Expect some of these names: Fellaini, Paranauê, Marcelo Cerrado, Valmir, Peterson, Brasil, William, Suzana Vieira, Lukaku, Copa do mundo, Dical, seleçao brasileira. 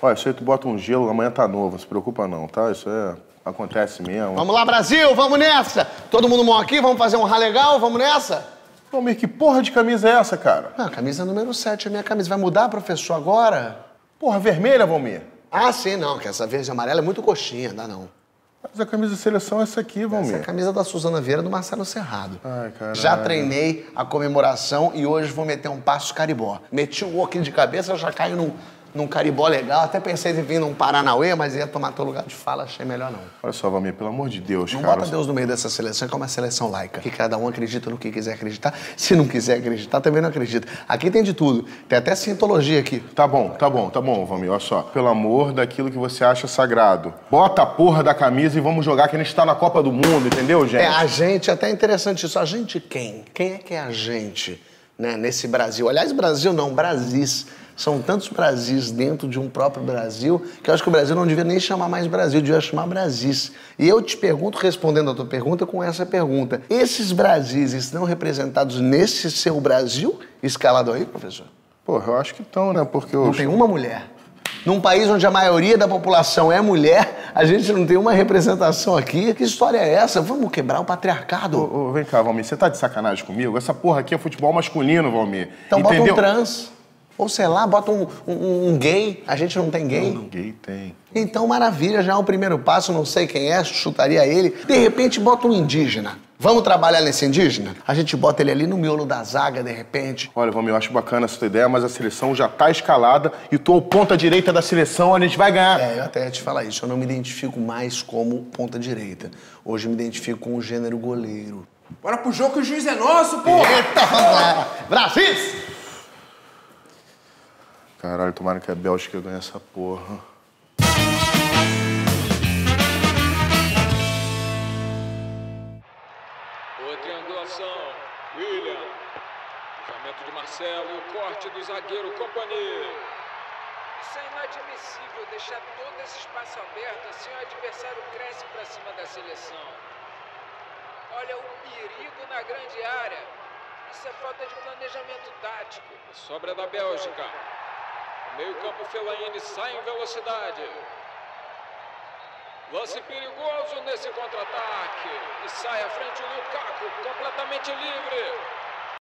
Olha, isso aí tu bota um gelo, amanhã tá novo, não se preocupa não, tá? Isso é... acontece mesmo. Vamos lá, Brasil, vamos nessa! Todo mundo mão aqui, vamos fazer um rá legal, vamos nessa? Valmir, que porra de camisa é essa, cara? Ah, camisa número 7 é minha camisa. Vai mudar, professor, agora? Porra, vermelha, Valmir? Ah, sim, não, que essa verde e amarela é muito coxinha, dá não. Mas a camisa de seleção é essa aqui, Valmir. Essa é a camisa da Suzana Vieira do Marcelo Cerrado. Ai, caralho. Já treinei a comemoração e hoje vou meter um passo caribó. Meti o aqui de cabeça, já caio num caribó legal. Até pensei em vir num Paranauê, mas ia tomar teu lugar de fala, achei melhor não. Olha só, Valmir, pelo amor de Deus, não cara. Não bota Deus no meio dessa seleção, que é uma seleção laica. Que cada um acredita no que quiser acreditar. Se não quiser acreditar, também não acredita. Aqui tem de tudo. Tem até cientologia aqui. Tá bom, Valmir, olha só. Pelo amor daquilo que você acha sagrado. Bota a porra da camisa e vamos jogar, que a gente tá na Copa do Mundo, entendeu, gente? É, a gente, até é interessante isso. A gente quem? Quem é que é a gente, né, nesse Brasil? Aliás, Brasil não, Brasis. São tantos Brasis dentro de um próprio Brasil que eu acho que o Brasil não devia nem chamar mais Brasil, devia chamar Brasis. E eu te pergunto, respondendo a tua pergunta, com essa pergunta. Esses Brasis estão representados nesse seu Brasil escalado aí, professor? Porra, eu acho que estão, né? Porque eu... Não tem uma mulher. Num país onde a maioria da população é mulher, a gente não tem uma representação aqui. Que história é essa? Vamos quebrar o patriarcado. Vem cá, Valmir, você tá de sacanagem comigo? Essa porra aqui é futebol masculino, Valmir. Então entendeu? Bota um trans. Ou, sei lá, bota um gay. A gente não tem gay? Não, gay tem. Então, maravilha, já é o primeiro passo, não sei quem é, chutaria ele. De repente, bota um indígena. Vamos trabalhar nesse indígena? A gente bota ele ali no miolo da zaga, de repente. Olha, Valmir, eu acho bacana essa tua ideia, mas a seleção já tá escalada e tô ponta-direita da seleção, a gente vai ganhar. É, eu até ia te falar isso, eu não me identifico mais como ponta-direita. Hoje eu me identifico com o gênero goleiro. Bora pro jogo que o juiz é nosso, pô! Eita, vamos lá! Brasil! Caralho, tomara que a Bélgica ganhe essa porra. Boa triangulação, William. Cruzamento de Marcelo e o corte do zagueiro Companhia. Isso é inadmissível, deixar todo esse espaço aberto assim o adversário cresce pra cima da seleção. Olha o perigo na grande área. Isso é falta de planejamento tático. Sobra da Bélgica. Meio campo, Fellaini sai em velocidade. Lance perigoso nesse contra-ataque. E sai à frente o Lukaku, completamente livre.